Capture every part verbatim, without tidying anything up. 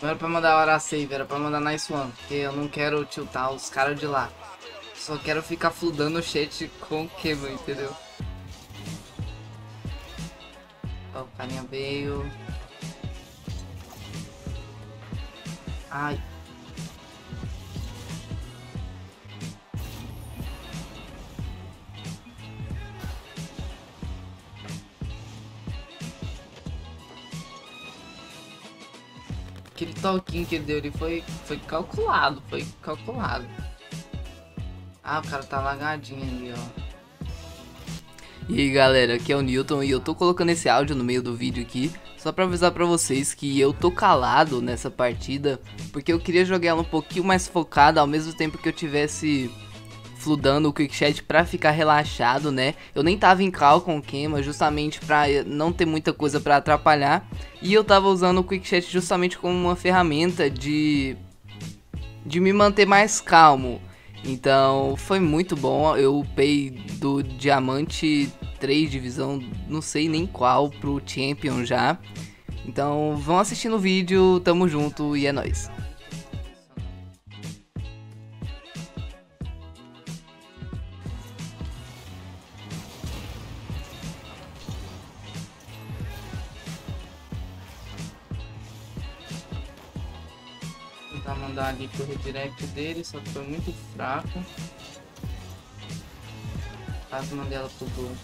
Não era pra mandar hora save, era pra mandar nice one, porque eu não quero tiltar os caras de lá. Só quero ficar fludando o chat com o Kevin, entendeu? Ó, o carinha veio. Ai. Aquele toquinho que ele deu ali foi, foi calculado, foi calculado. Ah, o cara tá lagadinho ali, ó. E aí, galera, aqui é o Newton e eu tô colocando esse áudio no meio do vídeo aqui só pra avisar pra vocês que eu tô calado nessa partida, porque eu queria jogar ela um pouquinho mais focada ao mesmo tempo que eu tivesse fludando o Quick Chat pra ficar relaxado, né? Eu nem tava em call com o Kema justamente pra não ter muita coisa pra atrapalhar. E eu tava usando o Quick Chat justamente como uma ferramenta de, de me manter mais calmo. Então foi muito bom, eu upei do Diamante três, divisão não sei nem qual, pro Champion já. Então vão assistir no vídeo, tamo junto e é nóis. Vou tentar mandar ali pro redirect dele, só que foi muito fraco. Quase mandei ela pro gol.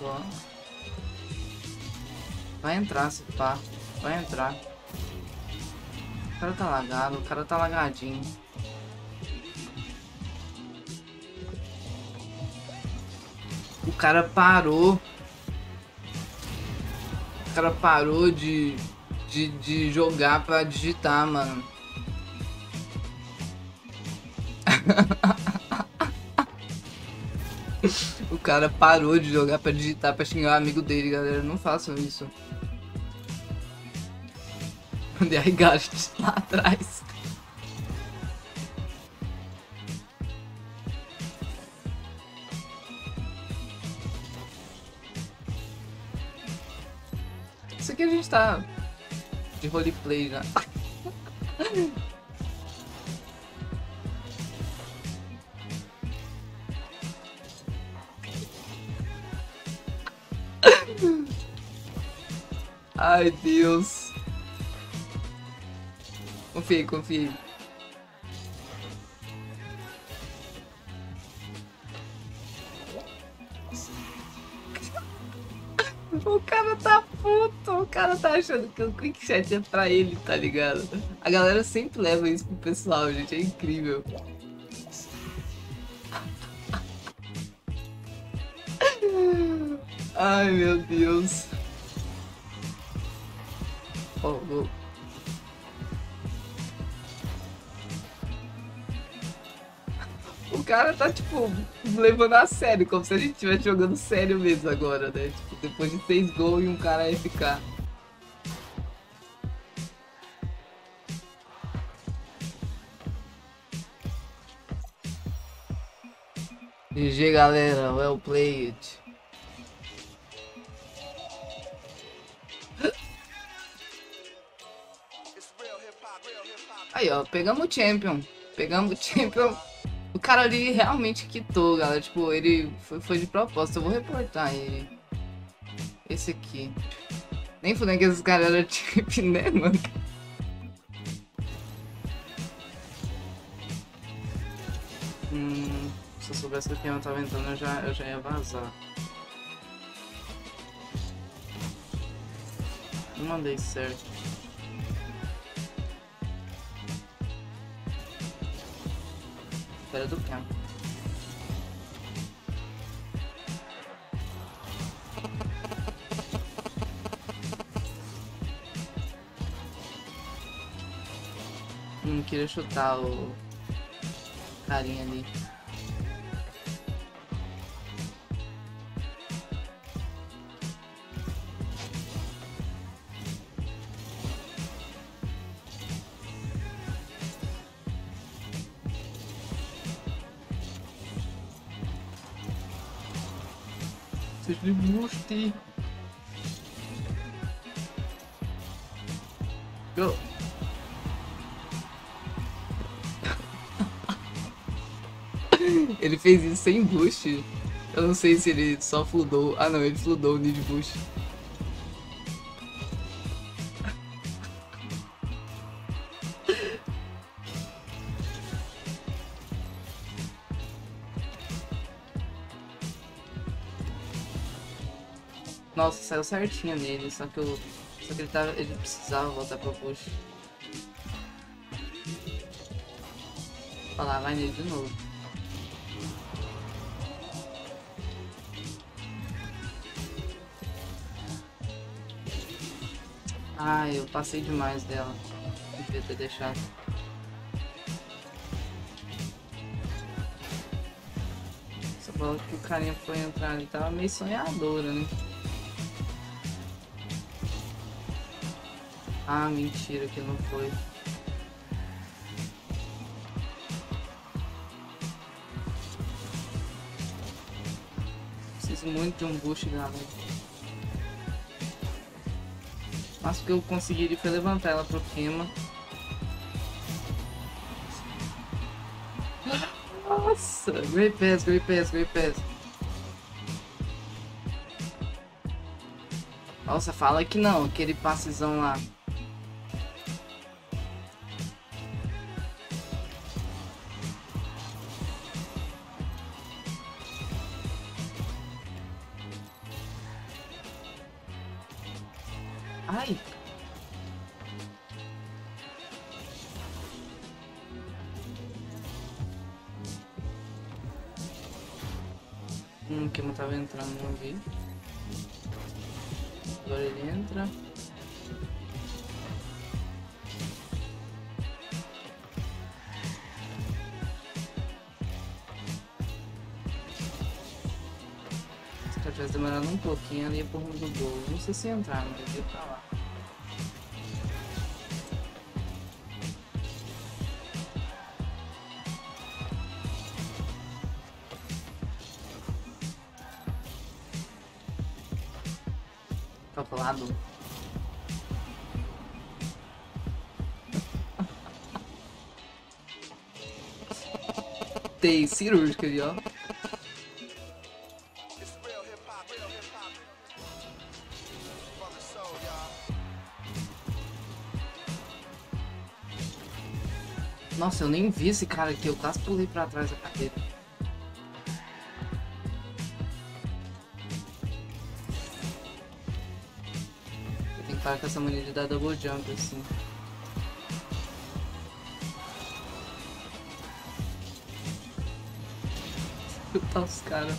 Boa. Vai entrar, se pá. Vai entrar. O cara tá lagado, o cara tá lagadinho. O cara parou. O cara parou de, de, de jogar pra digitar, mano. O cara parou de jogar pra digitar, pra xingar o amigo dele, galera. Não façam isso. Mandei a gaste lá atrás. Isso aqui a gente tá de roleplay já. Ai, Deus. Confiei, confiei. O cara tá puto, o cara tá achando que o Quick Chat é pra ele, tá ligado? A galera sempre leva isso pro pessoal, gente, é incrível. Ai, meu Deus. Oh, oh. O cara tá, tipo, levando a sério, como se a gente estivesse jogando sério mesmo agora, né? Tipo, depois de seis gols e um cara ia ficar. G G, galera, well played. Aí, ó, pegamos o Champion. Pegamos o Champion. O cara ali realmente quitou, galera, tipo, ele foi, foi de propósito, eu vou reportar ele. Esse aqui. Nem fudendo que esses caras eram chip, né, mano? Hum, se eu soubesse que eu tava entrando, eu já, eu já ia vazar. Não mandei certo. Do campo. Não queria chutar o carinha ali. c'est du moustique. Go. Ele fez isso sem boost. Eu não sei se ele só fludou. Ah não, ele fludou o Need Boost. Nossa, saiu certinho nele, só que eu, só que ele, tava, ele precisava voltar pro push. Olha lá, vai nele de novo. Ai, eu passei demais dela. Devia ter deixado. Essa bola que o carinha foi entrar ali tava meio sonhadora, né? Ah, mentira que não foi. Preciso muito de um boost, galera. Mas o que eu conseguiria foi levantar ela pro cima. Nossa! Great pass, great pass, great pass. Nossa, fala que não, aquele passezão lá. Ai! Hum, que não tava entrando, não vi. Agora ele entra. Se eu tivesse demorado um pouquinho, ali ia por rumo do gol. Não sei se entrar, mas eu ia pra lá. Calculado. Tem cirúrgica ali, ó. Nossa, eu nem vi esse cara aqui, eu quase pulei pra trás da cadeira. Eu tenho que parar com essa mania de dar double jump assim. Chutar os caras.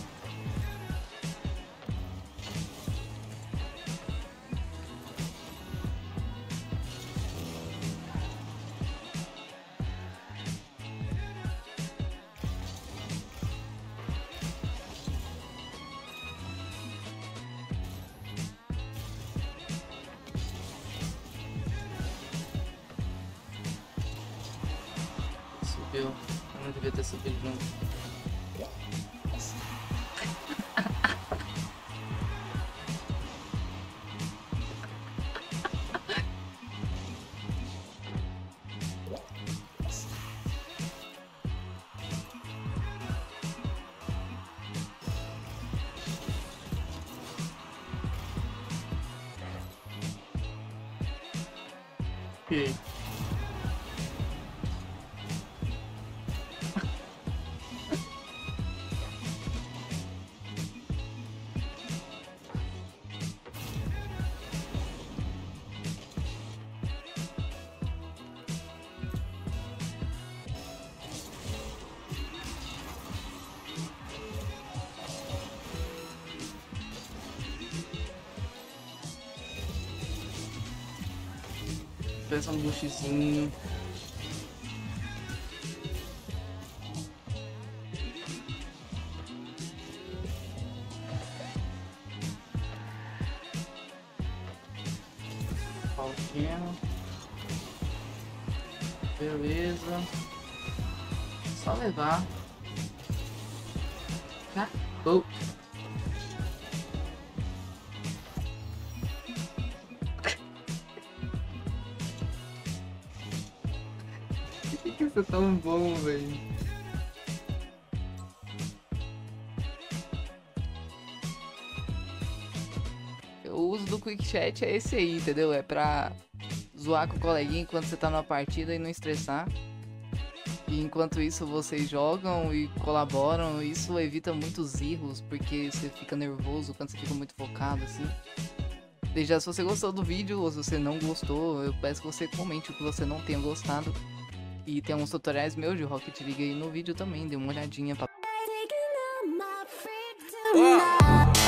Eu não devia ter subido junto. Ok. Pensa um buchizinho. Falquinha. Beleza. Só levar. Acabou. que que você é tão bom, velho? O uso do Quick Chat é esse aí, entendeu? É pra zoar com o coleguinha enquanto você tá numa partida e não estressar. E enquanto isso vocês jogam e colaboram, isso evita muitos erros, porque você fica nervoso quando você fica muito focado, assim. Deixa, se você gostou do vídeo ou se você não gostou, eu peço que você comente o que você não tenha gostado. E tem uns tutoriais meus de Rocket League aí no vídeo também, dê uma olhadinha pra... Oh.